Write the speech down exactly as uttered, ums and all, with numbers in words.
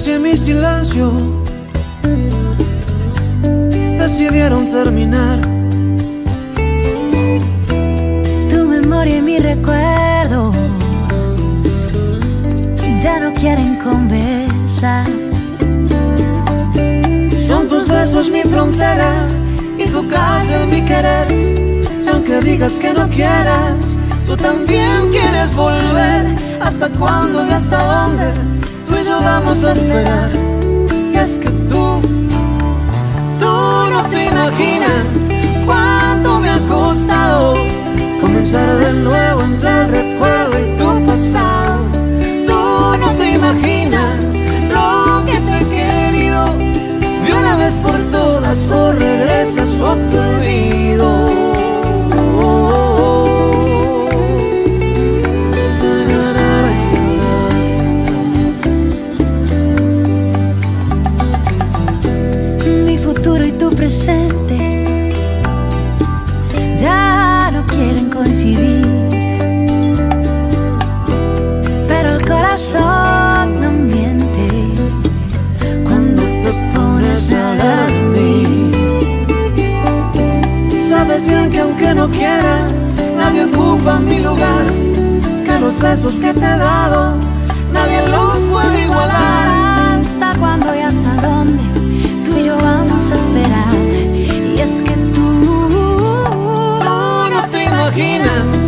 noche mi silencio decidieron terminar. Tu memoria y mi recuerdo ya no quieren conversar. Son tus besos mi frontera y tu cárcel mi querer. Y aunque digas que no quieras, tú también quieres volver. ¿Hasta cuándo y hasta dónde tú y yo vamos a esperar? Y es que tú, tú no te imaginas cuánto me ha costado comenzar de nuevo entre el recuerdo y tu pasado. Tú no te imaginas lo que te he querido. De una vez por todas o regresas o te olvido. Presente, ya no quieren coincidir, pero el corazón no miente cuando te pones a hablar de mí. Sabes bien que aunque no quieras, nadie ocupa mi lugar, que los besos que te he dado nadie los puede igualar. ¿Hasta cuándo y hasta dónde tú y yo vamos a esperar? Y es que tú, tú no te imaginas